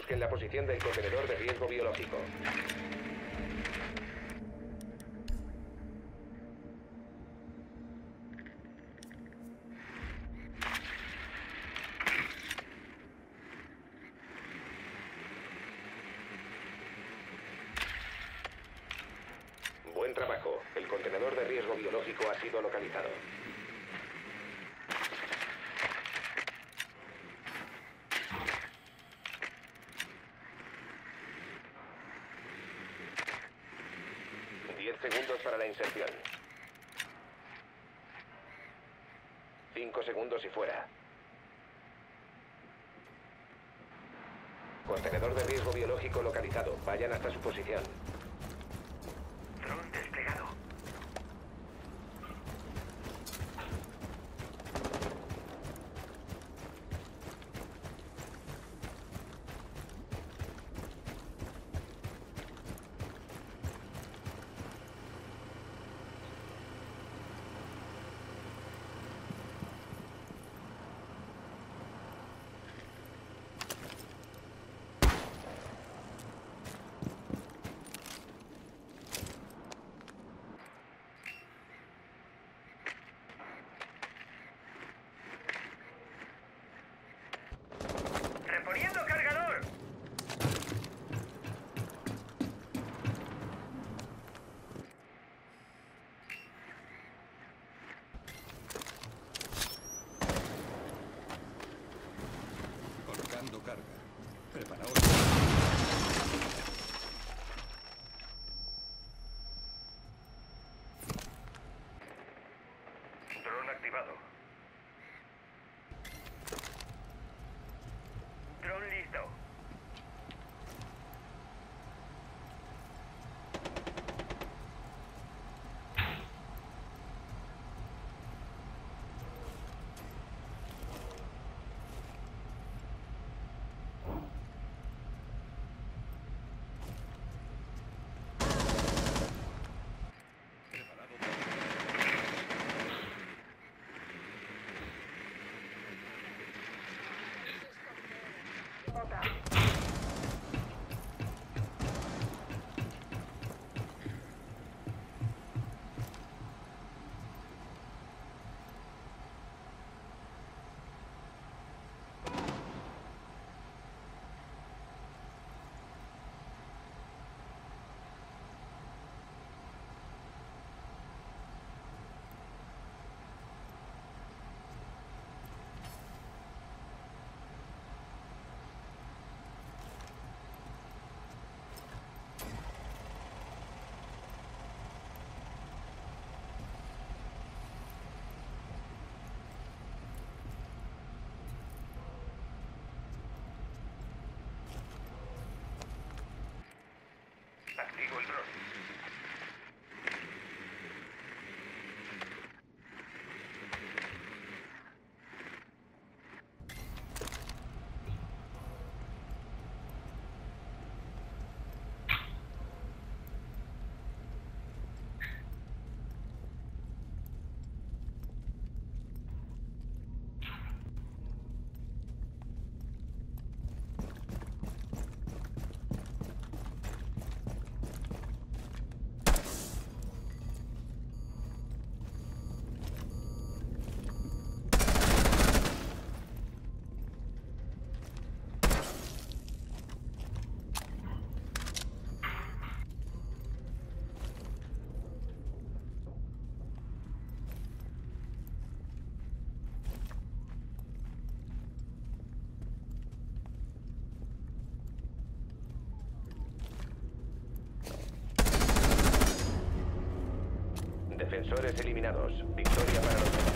Busquen la posición del contenedor de riesgo biológico. Buen trabajo. El contenedor de riesgo biológico ha sido localizado. Para la inserción. 5 segundos y fuera. Contenedor de riesgo biológico localizado. Vayan hasta su posición. Dron desplegado. Activo el dron. Defensores eliminados. Victoria para los demás.